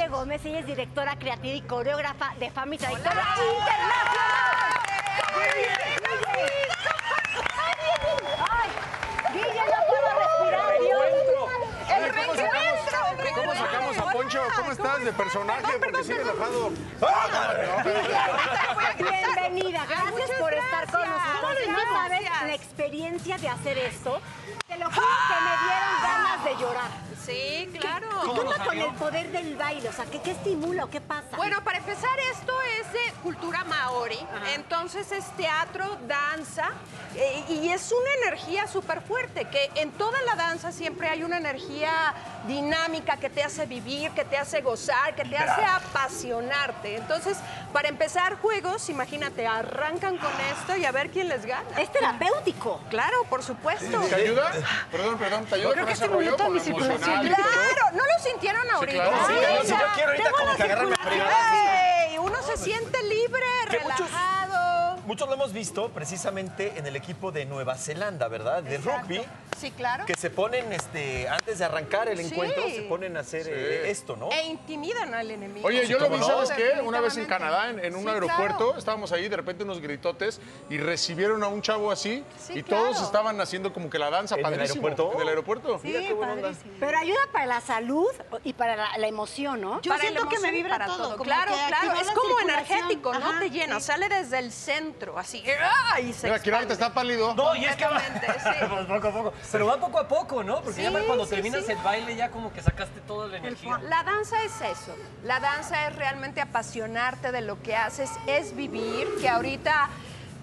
Guille Gómez, ella es directora creativa y coreógrafa de Familia Internacional. ¡Ay! ¡Guille, no puedo respirar! ¡El reencuentro! ¿Cómo sacamos a Poncho? ¿Cómo estás de personaje? Porque sigue enojado. Bienvenida, gracias por estar con nosotros. No sabes la experiencia de hacer esto. Te lo juro que me dieron ganas de llorar. Sí, claro. ¿Qué onda con el poder del baile? O sea, ¿qué estimula o qué pasa? Bueno, para empezar, esto es de cultura maori. Ajá. Entonces es teatro, danza, y es una energía súper fuerte, que en toda la danza siempre hay una energía dinámica que te hace vivir, que te hace gozar, que te hace apasionarte. Entonces, para empezar, juegos, imagínate, arrancan con esto y a ver quién les gana. Es terapéutico. Claro, por supuesto. ¿Te ayuda? Perdón, ¿te ayuda? Yo creo que este momento de mi circulación. Claro, ¿no lo sintieron ahorita? Sí, claro. Sí, sí, yo quiero ahorita como que agarrarme frío. Uno se siente libre, relajado. Muchos lo hemos visto precisamente en el equipo de Nueva Zelanda, ¿verdad? De rugby. Sí, claro. Que se ponen, antes de arrancar el encuentro, se ponen a hacer esto, ¿no? E intimidan al enemigo. Oye, yo lo vi, ¿sabes qué? Una vez en Canadá, en un aeropuerto, estábamos ahí, de repente unos gritotes, y recibieron a un chavo así, y todos estaban haciendo como que la danza, padrísimo. ¿En el aeropuerto? Sí, mira qué buena onda. Pero ayuda para la salud y para la emoción, ¿no? Yo siento que me vibra todo. Claro, claro, es como energético, ¿no? Te llena, sale desde el centro, así, y se expande. Mira, aquí ahorita está pálido. No, y es que va poco a poco. Pero va poco a poco, ¿no? Porque ya cuando terminas el baile ya como que sacaste toda la energía. La danza es eso. La danza es realmente apasionarte de lo que haces, es vivir, que ahorita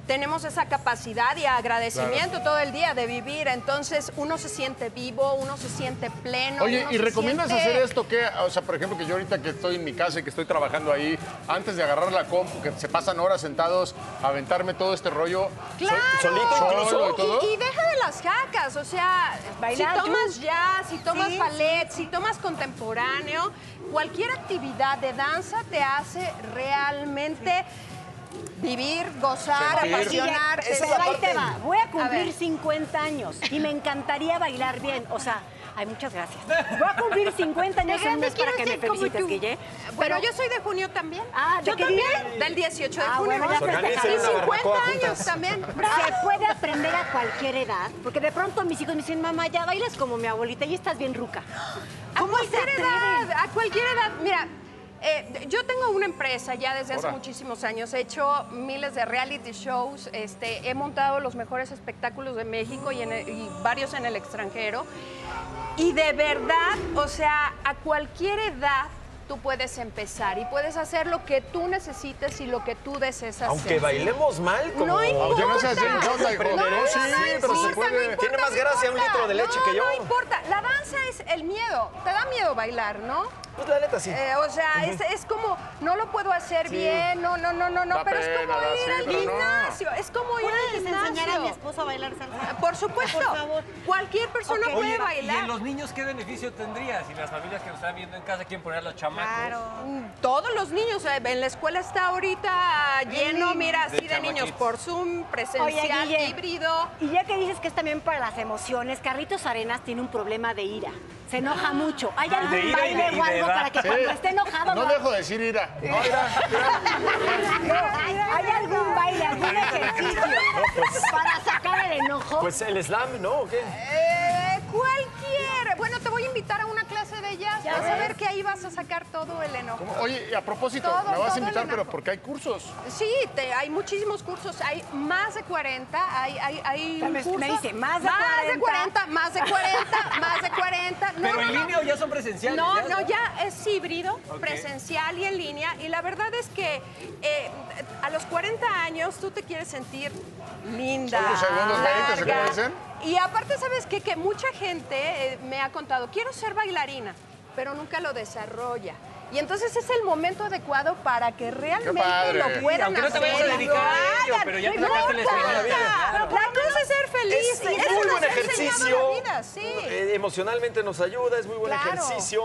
tenemos esa capacidad y agradecimiento todo el día de vivir. Entonces, uno se siente vivo, uno se siente pleno. Oye, ¿y recomiendas hacer esto qué? O sea, por ejemplo, que yo ahorita que estoy en mi casa y que estoy trabajando ahí, antes de agarrar la compu, que se pasan horas sentados, aventarme todo este rollo. ¡Claro! Solito y todo. Y deja de las jacas, o sea, bailar, si tomas jazz, si tomas ballet, si tomas contemporáneo, cualquier actividad de danza te hace realmente vivir, gozar, apasionarte. Ahí te va. Voy a cumplir 50 años y me encantaría bailar bien. O sea, ay, muchas gracias. Voy a cumplir 50 años en un mes para que me felicites, Guille. Pero yo soy de junio también. Ah, ¿de qué también? Del 18 de junio. Bueno, ya 50 años también. Se puede aprender a cualquier edad, porque de pronto mis hijos me dicen, mamá, ya bailas como mi abuelita y estás bien ruca. A cualquier edad, a cualquier edad. Mira, yo tengo una empresa ya desde hace muchísimos años, he hecho miles de reality shows, he montado los mejores espectáculos de México y varios en el extranjero. Y de verdad, o sea, a cualquier edad tú puedes empezar y puedes hacer lo que tú necesites y lo que tú desees hacer. Aunque bailemos mal, como... No importa. Yo no sé hacer nada, hijo. No importa. Tiene más gracia un litro de leche que yo. No importa. La danza es el miedo. Te da miedo bailar, ¿no? Pues la neta sí. O sea, es como, no lo puedo hacer bien, no, pero es como ir al gimnasio, es como ir al gimnasio. ¿Puedes enseñar a mi esposo a bailar salsa? Por supuesto. Por favor. Cualquier persona puede bailar. ¿Y en los niños qué beneficio tendrías? Y las familias que nos están viendo en casa quieren poner a los chamacos. Claro. Todos los niños, en la escuela está ahorita lleno, mira, así de niños por Zoom, presencial, híbrido. Y ya que dices que es también para las emociones, Carlitos Arenas tiene un problema de ira. Se enoja mucho. ¿Hay algún baile o algo para que cuando esté enojado... No dejo de decir ira. ¿Hay algún baile, algún ejercicio para sacar el enojo? Pues el slam, ¿no? ¿O qué? Cualquier. Bueno, te voy a invitar a una clase de jazz. Vas a ver que ahí vas a sacar todo el enojo. ¿Cómo? Oye, a propósito, me vas a invitar, pero porque hay cursos. Sí, hay muchísimos cursos. Hay más de 40. Hay un curso. Me dice, más de 40. No, ¿pero en línea o ya son presenciales? No, ya es híbrido, presencial y en línea. Y la verdad es que a los 40 años tú te quieres sentir linda. ¿Son los segundos bailes que se conocen? Y aparte, ¿sabes qué? Que mucha gente me ha contado, quiero ser bailarina, pero nunca lo desarrolla. Y entonces es el momento adecuado para que realmente lo puedan hacer. Aunque no te vayas a dedicar a ello, pero ya te sacaste la espina bien. La cosa es ser feliz. Es muy buen ejercicio. Emocionalmente nos ayuda, es muy buen ejercicio.